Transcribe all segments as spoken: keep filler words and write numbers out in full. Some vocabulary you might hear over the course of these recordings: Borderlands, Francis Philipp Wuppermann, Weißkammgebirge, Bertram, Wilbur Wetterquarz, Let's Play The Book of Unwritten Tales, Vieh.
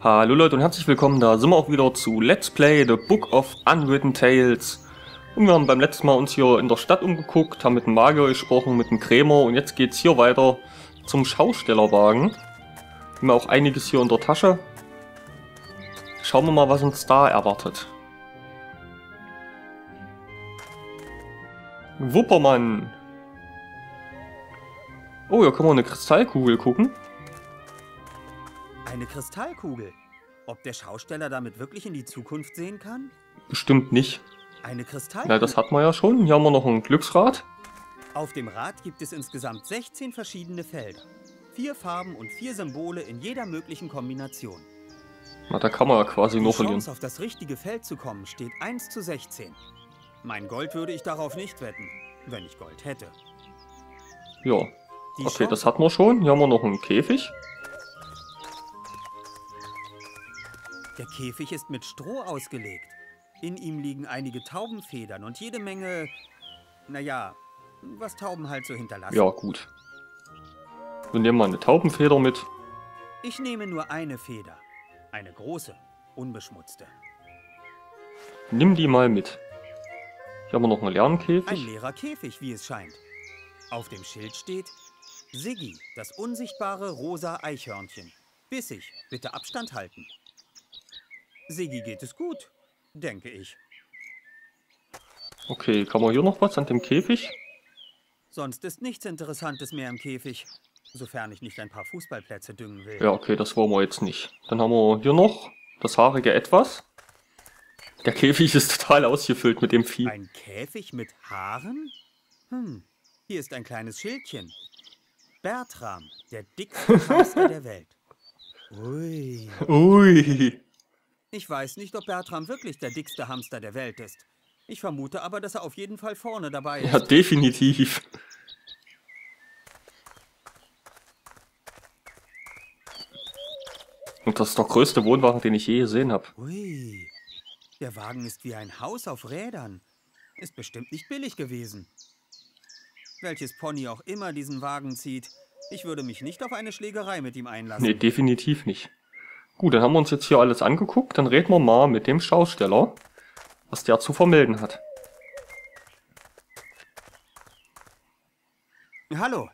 Hallo Leute und herzlich willkommen, da sind wir auch wieder zu Let's Play The Book of Unwritten Tales. Und wir haben beim letzten Mal uns hier in der Stadt umgeguckt, haben mit einem Magier gesprochen, mit einem Krämer und jetzt geht's hier weiter zum Schaustellerwagen. Haben wir auch einiges hier in der Tasche. Schauen wir mal, was uns da erwartet. Wuppermann! Oh, hier können wir eine Kristallkugel gucken. Eine Kristallkugel? Ob der Schausteller damit wirklich in die Zukunft sehen kann? Bestimmt nicht. Eine Kristallkugel? Na, das hat man ja schon. Hier haben wir noch ein Glücksrad. Auf dem Rad gibt es insgesamt sechzehn verschiedene Felder. Vier Farben und vier Symbole in jeder möglichen Kombination. Na, da kann man ja quasi nur verlieren. Die Chance, auf das richtige Feld zu kommen, steht eins zu sechzehn. Mein Gold würde ich darauf nicht wetten, wenn ich Gold hätte. Ja. Okay, das hatten wir schon. Hier haben wir noch einen Käfig. Der Käfig ist mit Stroh ausgelegt. In ihm liegen einige Taubenfedern und jede Menge... Naja, was Tauben halt so hinterlassen. Ja, gut. Wir nehmen mal eine Taubenfeder mit. Ich nehme nur eine Feder. Eine große, unbeschmutzte. Nimm die mal mit. Hier haben wir noch einen leeren Käfig. Ein leerer Käfig, wie es scheint. Auf dem Schild steht... Siggi, das unsichtbare rosa Eichhörnchen. Bissig, bitte Abstand halten. Siggi geht es gut, denke ich. Okay, kann man hier noch was an dem Käfig? Sonst ist nichts Interessantes mehr im Käfig, sofern ich nicht ein paar Fußballplätze düngen will. Ja, okay, das wollen wir jetzt nicht. Dann haben wir hier noch das haarige Etwas. Der Käfig ist total ausgefüllt mit dem Vieh. Ein Käfig mit Haaren? Hm, hier ist ein kleines Schildchen. Bertram, der dickste Meister der Welt. Ui. Ui. Ich weiß nicht, ob Bertram wirklich der dickste Hamster der Welt ist. Ich vermute aber, dass er auf jeden Fall vorne dabei ist. Ja, definitiv. Und das ist der größte Wohnwagen, den ich je gesehen habe. Ui. Der Wagen ist wie ein Haus auf Rädern. Ist bestimmt nicht billig gewesen. Welches Pony auch immer diesen Wagen zieht, ich würde mich nicht auf eine Schlägerei mit ihm einlassen. Nee, definitiv nicht. Gut, dann haben wir uns jetzt hier alles angeguckt, dann reden wir mal mit dem Schausteller, was der zu vermelden hat. Hallo,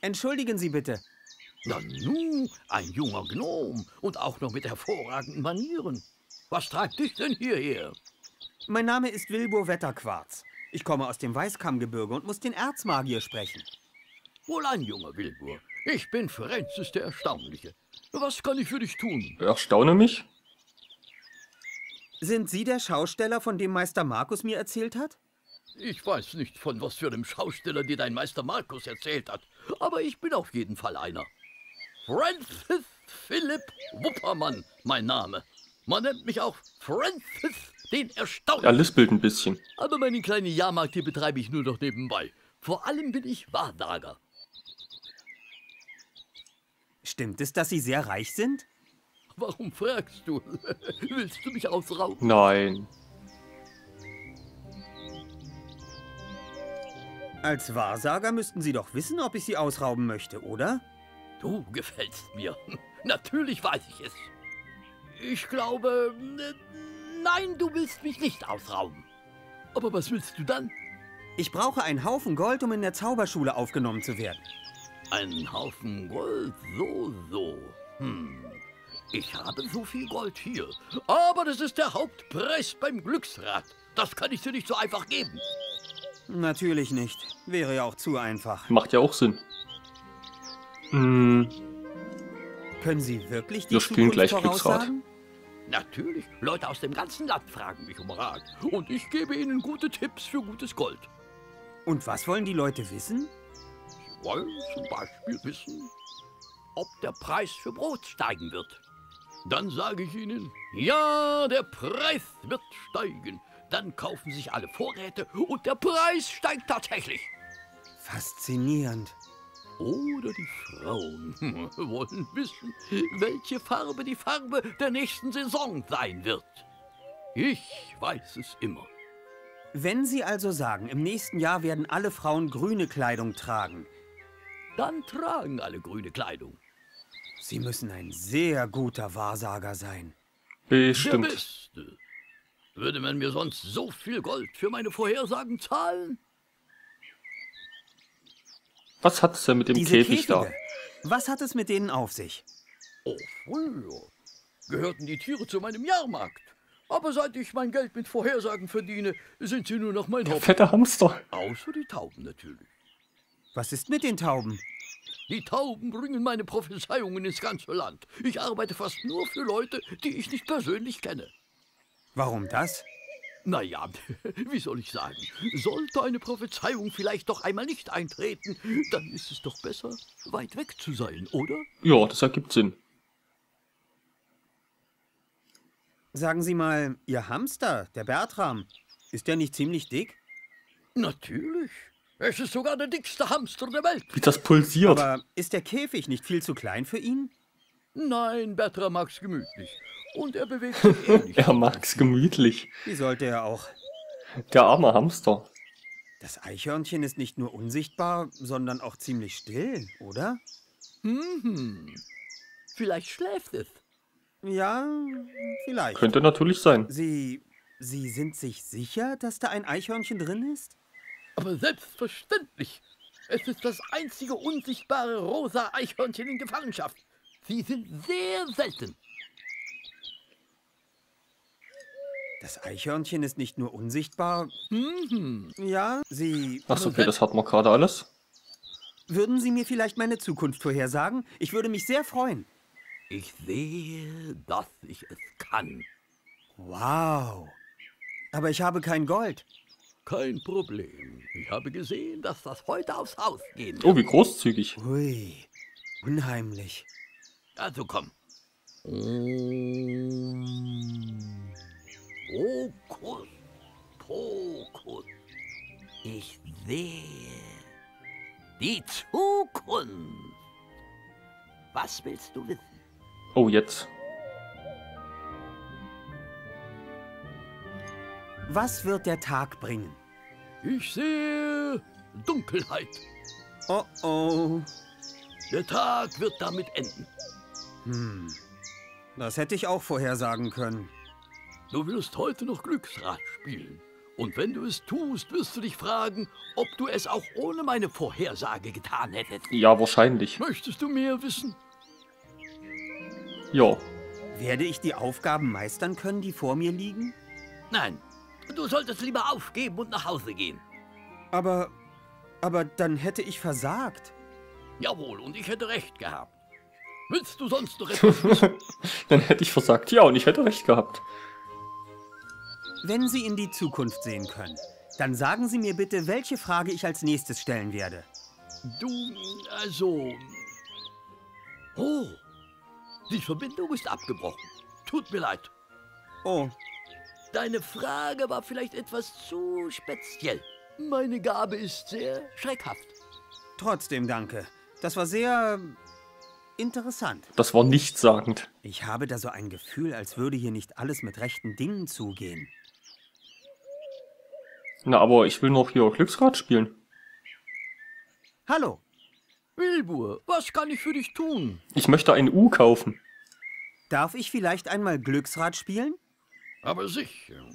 entschuldigen Sie bitte. Na nun, ein junger Gnom und auch noch mit hervorragenden Manieren. Was treibt dich denn hierher? Mein Name ist Wilbur Wetterquarz. Ich komme aus dem Weißkammgebirge und muss den Erzmagier sprechen. Wohlan, junger Wilbur. Ich bin Francis der Erstaunliche. Was kann ich für dich tun? Erstaune mich? Sind Sie der Schausteller, von dem Meister Markus mir erzählt hat? Ich weiß nicht, von was für einem Schausteller dir dein Meister Markus erzählt hat. Aber ich bin auf jeden Fall einer. Francis Philipp Wuppermann, mein Name. Man nennt mich auch Francis den Erstaunlichen. Er lispelt ein bisschen. Aber meine kleine Jahrmarkt, die betreibe ich nur noch nebenbei. Vor allem bin ich Wahrsager. Stimmt es, dass Sie sehr reich sind? Warum fragst du? Willst du mich ausrauben? Nein. Als Wahrsager müssten Sie doch wissen, ob ich Sie ausrauben möchte, oder? Du gefällst mir. Natürlich weiß ich es. Ich glaube... Nein, du willst mich nicht ausrauben. Aber was willst du dann? Ich brauche einen Haufen Gold, um in der Zauberschule aufgenommen zu werden. Einen Haufen Gold? So, so. Hm. Ich habe so viel Gold hier. Aber das ist der Hauptpreis beim Glücksrad. Das kann ich dir nicht so einfach geben. Natürlich nicht. Wäre ja auch zu einfach. Macht ja auch Sinn. Hm. Können Sie wirklich die Zukunft voraussagen? Natürlich, Leute aus dem ganzen Land fragen mich um Rat. Und ich gebe ihnen gute Tipps für gutes Gold. Und was wollen die Leute wissen? Sie wollen zum Beispiel wissen, ob der Preis für Brot steigen wird. Dann sage ich ihnen, ja, der Preis wird steigen. Dann kaufen sich alle Vorräte und der Preis steigt tatsächlich. Faszinierend. Oder die Frauen wollen wissen, welche Farbe die Farbe der nächsten Saison sein wird. Ich weiß es immer. Wenn Sie also sagen, im nächsten Jahr werden alle Frauen grüne Kleidung tragen. Dann tragen alle grüne Kleidung. Sie müssen ein sehr guter Wahrsager sein. Bestimmt. Gewiss. Würde man mir sonst so viel Gold für meine Vorhersagen zahlen? Was hat es denn mit dem Diese Käfig Käfige. da? Was hat es mit denen auf sich? Oh, früher gehörten die Tiere zu meinem Jahrmarkt. Aber seit ich mein Geld mit Vorhersagen verdiene, sind sie nur noch mein Haupt. Fetter Hamster. Außer die Tauben natürlich. Was ist mit den Tauben? Die Tauben bringen meine Prophezeiungen ins ganze Land. Ich arbeite fast nur für Leute, die ich nicht persönlich kenne. Warum das? Naja, wie soll ich sagen? Sollte eine Prophezeiung vielleicht doch einmal nicht eintreten, dann ist es doch besser, weit weg zu sein, oder? Ja, das ergibt Sinn. Sagen Sie mal, Ihr Hamster, der Bertram, ist der nicht ziemlich dick? Natürlich. Es ist sogar der dickste Hamster der Welt. Wie das pulsiert. Aber ist der Käfig nicht viel zu klein für ihn? Nein, Bertram mag's gemütlich. Und er bewegt sich eh nicht. Er mag's gemütlich. Wie sollte er auch? Der arme Hamster. Das Eichhörnchen ist nicht nur unsichtbar, sondern auch ziemlich still, oder? Mhm. Vielleicht schläft es. Ja, vielleicht. Könnte natürlich sein. Sie, Sie sind sich sicher, dass da ein Eichhörnchen drin ist? Aber selbstverständlich. Es ist das einzige unsichtbare rosa Eichhörnchen in Gefangenschaft. Sie sind sehr selten. Das Eichhörnchen ist nicht nur unsichtbar. Mhm. Ja, Sie... Achso, okay, das hatten wir gerade alles. Würden Sie mir vielleicht meine Zukunft vorhersagen? Ich würde mich sehr freuen. Ich sehe, dass ich es kann. Wow. Aber ich habe kein Gold. Kein Problem. Ich habe gesehen, dass das heute aufs Haus gehen wird. Oh, wie großzügig. Ui, unheimlich. Also komm. Mm. Fokus, Fokus. Ich sehe die Zukunft. Was willst du wissen? Oh, jetzt. Was wird der Tag bringen? Ich sehe Dunkelheit. Oh oh. Der Tag wird damit enden. Hm. Das hätte ich auch vorhersagen können. Du wirst heute noch Glücksrad spielen. Und wenn du es tust, wirst du dich fragen, ob du es auch ohne meine Vorhersage getan hättest. Ja, wahrscheinlich. Möchtest du mehr wissen? Ja. Werde ich die Aufgaben meistern können, die vor mir liegen? Nein. Du solltest lieber aufgeben und nach Hause gehen. Aber... aber dann hätte ich versagt. Jawohl, und ich hätte recht gehabt. Willst du sonst noch etwas wissen? Dann hätte ich versagt, ja, und ich hätte recht gehabt. Wenn Sie in die Zukunft sehen können, dann sagen Sie mir bitte, welche Frage ich als nächstes stellen werde. Du, also... Oh, die Verbindung ist abgebrochen. Tut mir leid. Oh. Deine Frage war vielleicht etwas zu speziell. Meine Gabe ist sehr schreckhaft. Trotzdem danke. Das war sehr... interessant. Das war nichtssagend. Ich habe da so ein Gefühl, als würde hier nicht alles mit rechten Dingen zugehen. Na, aber ich will noch hier Glücksrad spielen. Hallo. Wilbur, was kann ich für dich tun? Ich möchte ein U kaufen. Darf ich vielleicht einmal Glücksrad spielen? Aber sicher.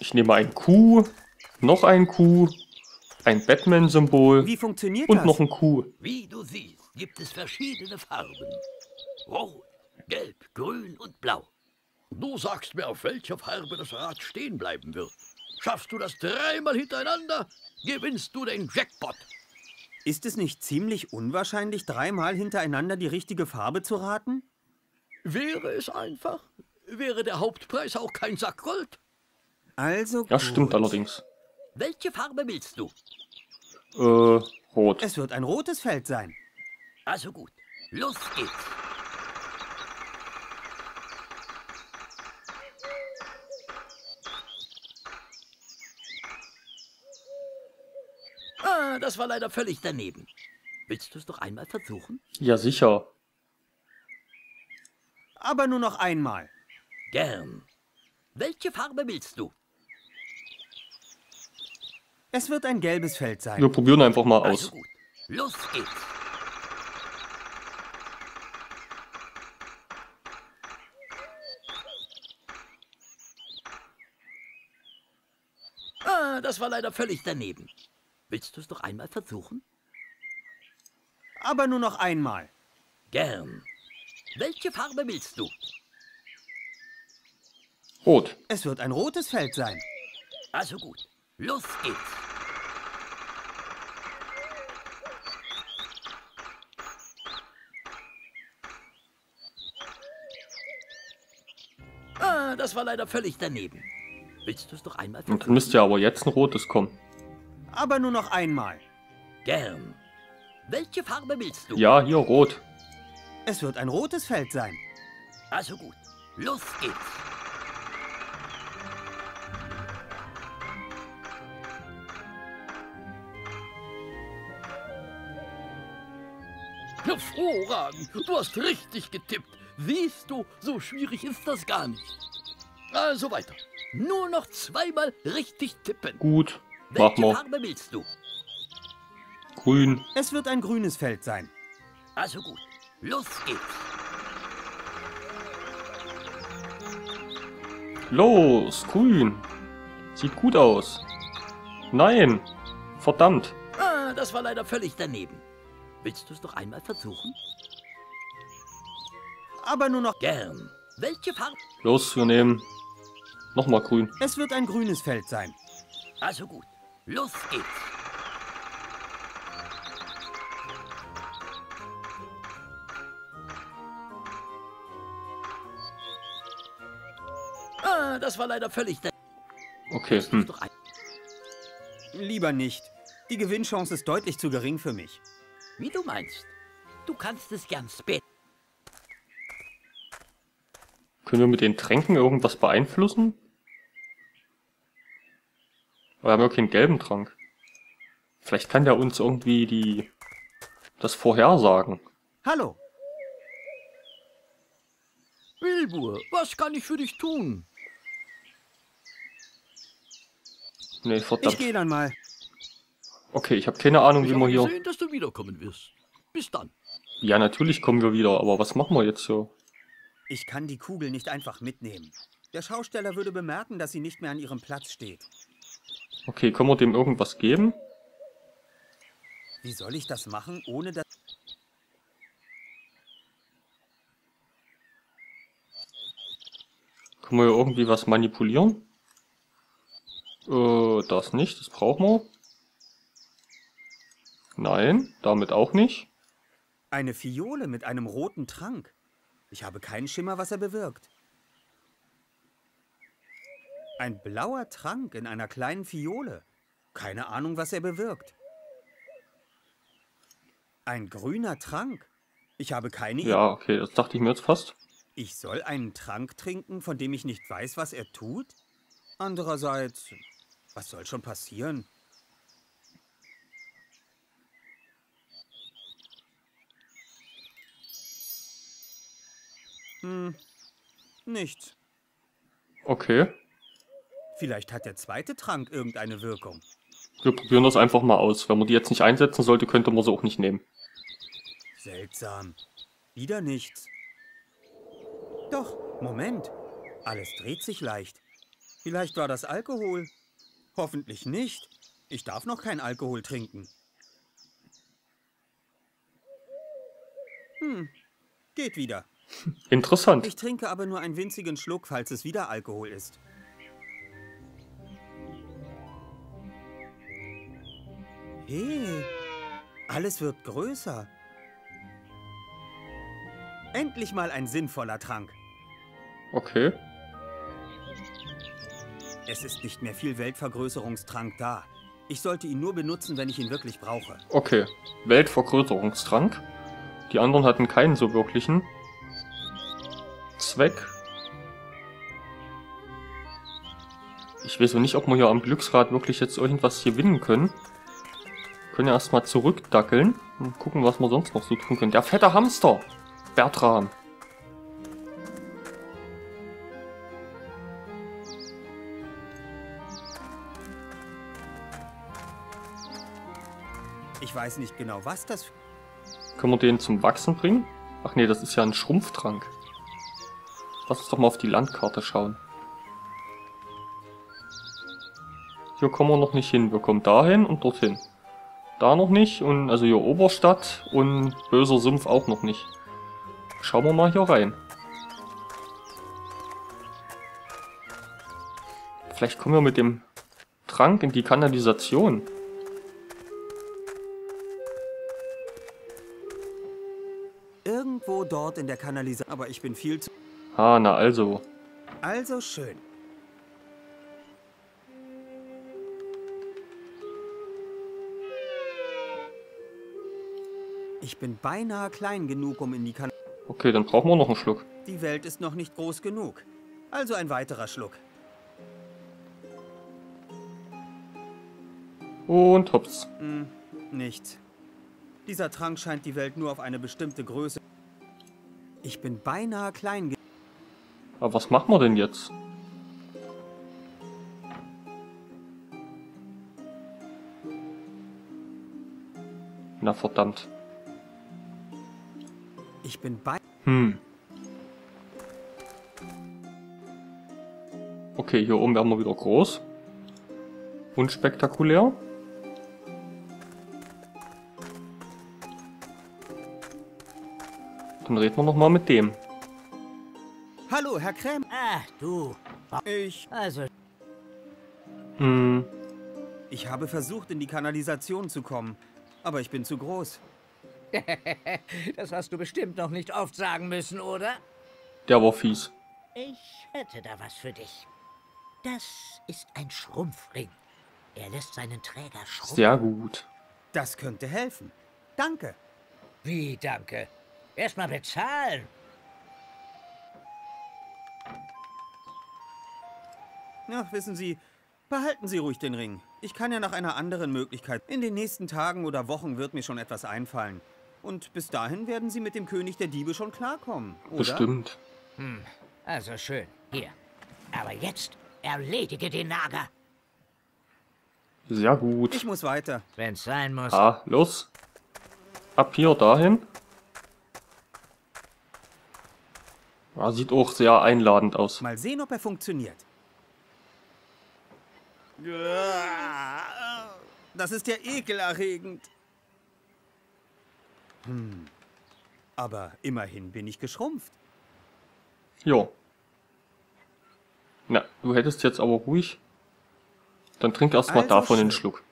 Ich nehme ein Q, noch ein Q, ein Batman-Symbol Wie funktioniert und das? noch ein Q. Wie du siehst, gibt es verschiedene Farben. Rot, Gelb, Grün und Blau. Du sagst mir, auf welcher Farbe das Rad stehen bleiben wird. Schaffst du das dreimal hintereinander, gewinnst du den Jackpot. Ist es nicht ziemlich unwahrscheinlich, dreimal hintereinander die richtige Farbe zu raten? Wäre es einfach, wäre der Hauptpreis auch kein Sack Gold. Also gut. Ja, stimmt allerdings. Welche Farbe willst du? Äh, rot. Es wird ein rotes Feld sein. Also gut, los geht's. Ah, das war leider völlig daneben. Willst du es noch einmal versuchen? Ja, sicher. Aber nur noch einmal. Gern. Welche Farbe willst du? Es wird ein gelbes Feld sein. Wir probieren einfach mal aus. Also gut. Los geht's. Ja, das war leider völlig daneben. Willst du es noch einmal versuchen? Aber nur noch einmal. Gern. Welche Farbe willst du? Rot. Es wird ein rotes Feld sein. Also gut. Los geht's. Ah, das war leider völlig daneben. Willst du es noch einmal versuchen? Dann müsste ja aber jetzt ein rotes kommen. Aber nur noch einmal. Gern. Welche Farbe willst du? Ja, hier rot. Es wird ein rotes Feld sein. Also gut. Los geht's. Hervorragend. Du hast richtig getippt. Siehst du, so schwierig ist das gar nicht. Also weiter. Nur noch zweimal richtig tippen. Gut. Mach mal. Welche Farbe willst du? Grün. Es wird ein grünes Feld sein. Also gut. Los geht's. Los, grün. Sieht gut aus. Nein. Verdammt. Ah, das war leider völlig daneben. Willst du es noch einmal versuchen? Aber nur noch gern. Welche Farbe? Los, wir nehmen nochmal grün. Es wird ein grünes Feld sein. Also gut. Los geht's. Ah, das war leider völlig der... Okay. Hm. Lieber nicht. Die Gewinnchance ist deutlich zu gering für mich. Wie du meinst. Du kannst es gern später. Können wir mit den Tränken irgendwas beeinflussen? Wir haben ja keinen gelben Trank. Vielleicht kann der uns irgendwie die... das vorhersagen. Hallo. Wilbur, was kann ich für dich tun? Nee, verdammt. Ich gehe dann mal. Okay, ich habe keine Ahnung, wie wir hier... Ich habe gesehen, dass du wiederkommen wirst. Bis dann. Ja, natürlich kommen wir wieder, aber was machen wir jetzt hier? Ich kann die Kugel nicht einfach mitnehmen. Der Schausteller würde bemerken, dass sie nicht mehr an ihrem Platz steht. Okay, können wir dem irgendwas geben? Wie soll ich das machen, ohne dass... Können wir irgendwie was manipulieren? Äh, das nicht, das brauchen wir. Nein, damit auch nicht. Eine Fiole mit einem roten Trank. Ich habe keinen Schimmer, was er bewirkt. Ein blauer Trank in einer kleinen Fiole. Keine Ahnung, was er bewirkt. Ein grüner Trank. Ich habe keine Idee. Ja, okay, das dachte ich mir jetzt fast. Ich soll einen Trank trinken, von dem ich nicht weiß, was er tut? Andererseits, was soll schon passieren? Hm, nichts. Okay. Vielleicht hat der zweite Trank irgendeine Wirkung. Wir probieren das einfach mal aus. Wenn man die jetzt nicht einsetzen sollte, könnte man sie auch nicht nehmen. Seltsam. Wieder nichts. Doch, Moment. Alles dreht sich leicht. Vielleicht war das Alkohol. Hoffentlich nicht. Ich darf noch kein Alkohol trinken. Hm, geht wieder. Interessant. Ich trinke aber nur einen winzigen Schluck, falls es wieder Alkohol ist. Hey, alles wird größer. Endlich mal ein sinnvoller Trank. Okay. Es ist nicht mehr viel Weltvergrößerungstrank da. Ich sollte ihn nur benutzen, wenn ich ihn wirklich brauche. Okay, Weltvergrößerungstrank. Die anderen hatten keinen so wirklichen Zweck. Ich weiß auch nicht, ob wir hier am Glücksrad wirklich jetzt irgendwas gewinnen können. Wir können ja erstmal zurückdackeln und gucken, was wir sonst noch so tun können. Der fette Hamster! Bertram! Ich weiß nicht genau, was das... Können wir den zum Wachsen bringen? Ach nee, das ist ja ein Schrumpftrank. Lass uns doch mal auf die Landkarte schauen. Hier kommen wir noch nicht hin. Wir kommen dahin und dorthin. Da noch nicht und also hier Oberstadt und böser Sumpf auch noch nicht. Schauen wir mal hier rein. Vielleicht kommen wir mit dem Trank in die Kanalisation. Irgendwo dort in der Kanalisation, aber ich bin viel zu... Ah, na also. Also schön. Ich bin beinahe klein genug, um in die Kanalisation... Okay, dann brauchen wir noch einen Schluck. Die Welt ist noch nicht groß genug. Also ein weiterer Schluck. Und hops. Hm, nichts. Dieser Trank scheint die Welt nur auf eine bestimmte Größe... Ich bin beinahe klein genug... Aber was machen wir denn jetzt? Na verdammt. Ich bin bei... Hm. Okay, hier oben werden wir wieder groß. Unspektakulär. Dann reden wir nochmal mit dem. Hallo, Herr Krämer. Ah, du. Ich... Also... Hm. Ich habe versucht, in die Kanalisation zu kommen, aber ich bin zu groß. Das hast du bestimmt noch nicht oft sagen müssen, oder? Der war fies. Ich hätte da was für dich. Das ist ein Schrumpfring. Er lässt seinen Träger schrumpfen. Sehr gut. Das könnte helfen. Danke. Wie danke? Erstmal bezahlen. Na, wissen Sie, behalten Sie ruhig den Ring. Ich kann ja nach einer anderen Möglichkeit. In den nächsten Tagen oder Wochen wird mir schon etwas einfallen. Und bis dahin werden Sie mit dem König der Diebe schon klarkommen, oder? Bestimmt. Hm, also schön. Hier. Aber jetzt erledige den Nager. Sehr gut. Ich muss weiter. Wenn's sein muss. Ah, los. Ab hier dahin. Ja, sieht auch sehr einladend aus. Mal sehen, ob er funktioniert. Das ist ja ekelerregend. Hm. Aber immerhin bin ich geschrumpft. Jo. Na, du hättest jetzt aber ruhig. Dann trink erstmal also davon den Schluck.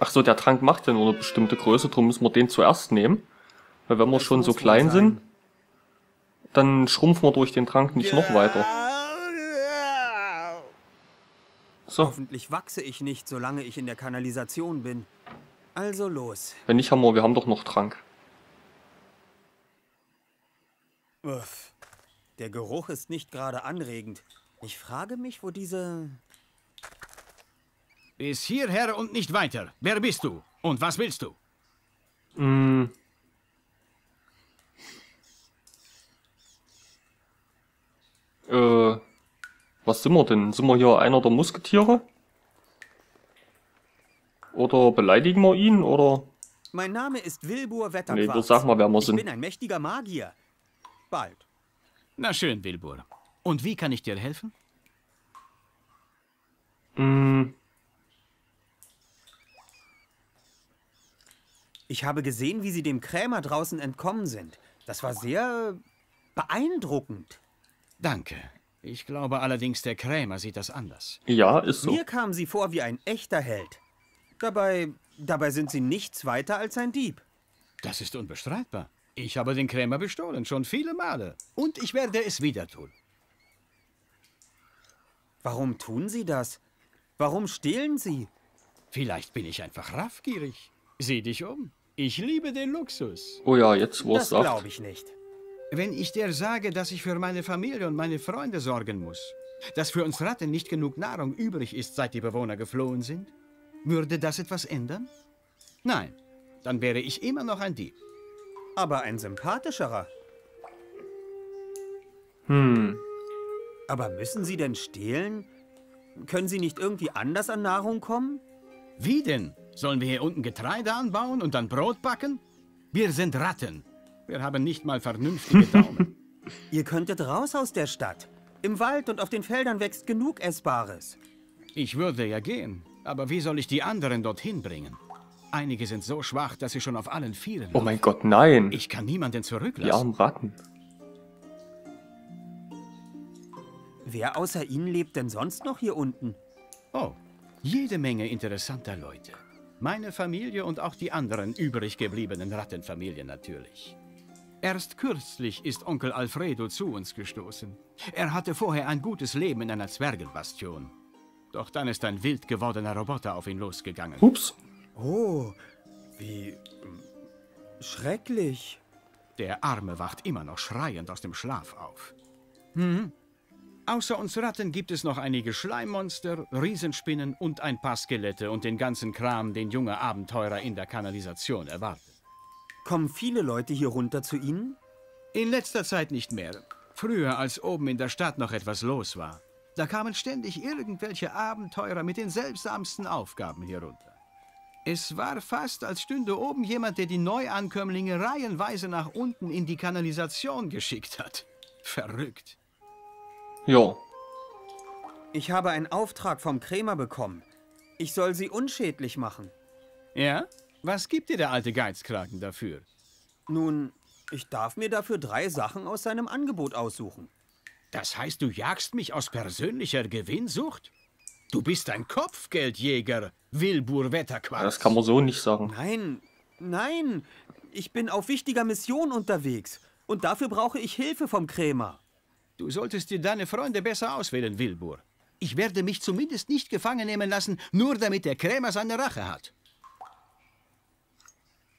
Ach so, der Trank macht denn nur eine bestimmte Größe, darum müssen wir den zuerst nehmen. Weil wenn wir schon so klein sind, dann schrumpfen wir durch den Trank nicht noch weiter. So. Hoffentlich wachse ich nicht, solange ich in der Kanalisation bin. Also los. Wenn nicht, haben wir, wir haben doch noch Trank. Uff. Der Geruch ist nicht gerade anregend. Ich frage mich, wo diese... Bis hierher und nicht weiter. Wer bist du? Und was willst du? Mm. Äh... Was sind wir denn? Sind wir hier einer der Musketiere? Oder beleidigen wir ihn, oder? Mein Name ist Wilbur Wetterquarz. Nee, das sag mal, wer wir sind. Ich bin ein mächtiger Magier. Bald. Na schön, Wilbur. Und wie kann ich dir helfen? Hm. Ich habe gesehen, wie sie dem Krämer draußen entkommen sind. Das war sehr beeindruckend. Danke. Ich glaube allerdings, der Krämer sieht das anders. Ja, ist so. Mir kamen sie vor wie ein echter Held. Dabei, dabei sind sie nichts weiter als ein Dieb. Das ist unbestreitbar. Ich habe den Krämer bestohlen, schon viele Male. Und ich werde es wieder tun. Warum tun Sie das? Warum stehlen Sie? Vielleicht bin ich einfach raffgierig. Sieh dich um. Ich liebe den Luxus. Oh ja, jetzt wo es sagt. Das glaube ich nicht. Wenn ich dir sage, dass ich für meine Familie und meine Freunde sorgen muss, dass für uns Ratten nicht genug Nahrung übrig ist, seit die Bewohner geflohen sind, würde das etwas ändern? Nein, dann wäre ich immer noch ein Dieb. Aber ein sympathischerer. Hm. Aber müssen Sie denn stehlen? Können Sie nicht irgendwie anders an Nahrung kommen? Wie denn? Sollen wir hier unten Getreide anbauen und dann Brot backen? Wir sind Ratten. Wir haben nicht mal vernünftige Daumen. Ihr könntet raus aus der Stadt. Im Wald und auf den Feldern wächst genug Essbares. Ich würde ja gehen, aber wie soll ich die anderen dorthin bringen? Einige sind so schwach, dass sie schon auf allen Vieren laufen. Oh mein Gott, nein. Ich kann niemanden zurücklassen. Die armen Ratten. Wer außer Ihnen lebt denn sonst noch hier unten? Oh, jede Menge interessanter Leute. Meine Familie und auch die anderen übrig gebliebenen Rattenfamilien natürlich. Erst kürzlich ist Onkel Alfredo zu uns gestoßen. Er hatte vorher ein gutes Leben in einer Zwergenbastion. Doch dann ist ein wild gewordener Roboter auf ihn losgegangen. Ups. Oh, wie schrecklich. Der Arme wacht immer noch schreiend aus dem Schlaf auf. Hm? Außer uns Ratten gibt es noch einige Schleimmonster, Riesenspinnen und ein paar Skelette und den ganzen Kram, den junge Abenteurer in der Kanalisation erwarten. Kommen viele Leute hier runter zu Ihnen? In letzter Zeit nicht mehr. Früher, als oben in der Stadt noch etwas los war. Da kamen ständig irgendwelche Abenteurer mit den seltsamsten Aufgaben hier runter. Es war fast, als stünde oben jemand, der die Neuankömmlinge reihenweise nach unten in die Kanalisation geschickt hat. Verrückt. Jo. Ich habe einen Auftrag vom Krämer bekommen. Ich soll sie unschädlich machen. Ja? Was gibt dir der alte Geizkragen dafür? Nun, ich darf mir dafür drei Sachen aus seinem Angebot aussuchen. Das heißt, du jagst mich aus persönlicher Gewinnsucht? Du bist ein Kopfgeldjäger, Wilbur Wetterquarz. Das kann man so nicht sagen. Nein, nein. Ich bin auf wichtiger Mission unterwegs. Und dafür brauche ich Hilfe vom Krämer. Du solltest dir deine Freunde besser auswählen, Wilbur. Ich werde mich zumindest nicht gefangen nehmen lassen, nur damit der Krämer seine Rache hat.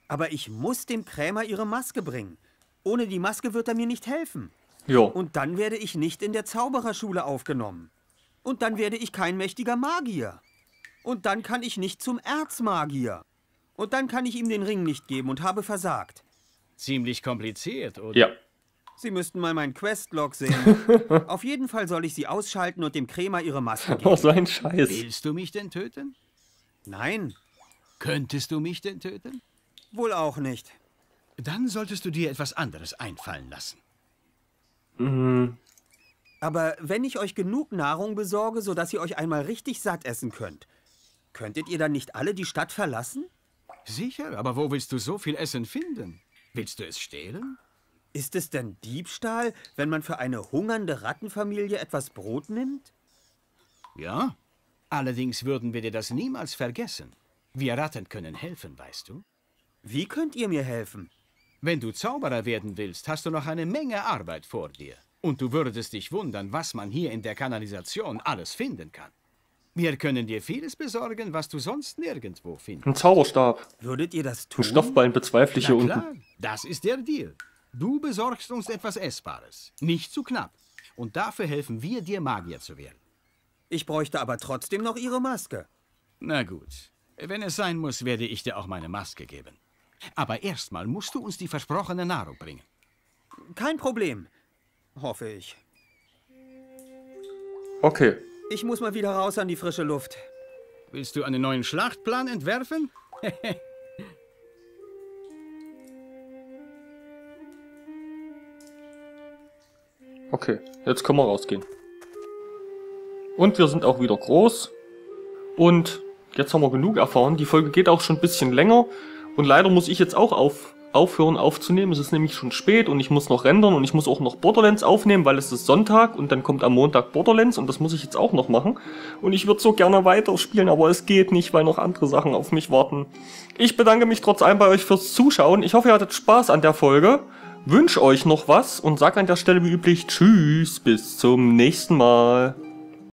Aber ich muss dem Krämer ihre Maske bringen. Ohne die Maske wird er mir nicht helfen. Jo. Und dann werde ich nicht in der Zaubererschule aufgenommen. Und dann werde ich kein mächtiger Magier. Und dann kann ich nicht zum Erzmagier. Und dann kann ich ihm den Ring nicht geben und habe versagt. Ziemlich kompliziert, oder? Ja. Sie müssten mal meinen Questlog sehen. Auf jeden Fall soll ich sie ausschalten und dem Krämer ihre Maske geben. Oh, so ein Scheiß. Willst du mich denn töten? Nein. Könntest du mich denn töten? Wohl auch nicht. Dann solltest du dir etwas anderes einfallen lassen. Mhm. Aber wenn ich euch genug Nahrung besorge, sodass ihr euch einmal richtig satt essen könnt, könntet ihr dann nicht alle die Stadt verlassen? Sicher, aber wo willst du so viel Essen finden? Willst du es stehlen? Ist es denn Diebstahl, wenn man für eine hungernde Rattenfamilie etwas Brot nimmt? Ja, allerdings würden wir dir das niemals vergessen. Wir Ratten können helfen, weißt du? Wie könnt ihr mir helfen? Wenn du Zauberer werden willst, hast du noch eine Menge Arbeit vor dir. Und du würdest dich wundern, was man hier in der Kanalisation alles finden kann. Wir können dir vieles besorgen, was du sonst nirgendwo findest. Ein Zauberstab. Würdet ihr das tun? Ein Stoffbein bezweifle ich hier unten. Das ist der Deal. Du besorgst uns etwas Essbares, nicht zu knapp. Und dafür helfen wir dir, Magier zu werden. Ich bräuchte aber trotzdem noch Ihre Maske. Na gut, wenn es sein muss, werde ich dir auch meine Maske geben. Aber erstmal musst du uns die versprochene Nahrung bringen. Kein Problem, hoffe ich. Okay. Ich muss mal wieder raus an die frische Luft. Willst du einen neuen Schlachtplan entwerfen? Okay, jetzt können wir rausgehen. Und wir sind auch wieder groß. Und jetzt haben wir genug erfahren. Die Folge geht auch schon ein bisschen länger. Und leider muss ich jetzt auch auf, aufhören aufzunehmen. Es ist nämlich schon spät und ich muss noch rendern. Und ich muss auch noch Borderlands aufnehmen, weil es ist Sonntag. Und dann kommt am Montag Borderlands. Und das muss ich jetzt auch noch machen. Und ich würde so gerne weiterspielen, aber es geht nicht, weil noch andere Sachen auf mich warten. Ich bedanke mich trotz allem bei euch fürs Zuschauen. Ich hoffe, ihr hattet Spaß an der Folge. Wünsche euch noch was und sag an der Stelle wie üblich Tschüss, bis zum nächsten Mal.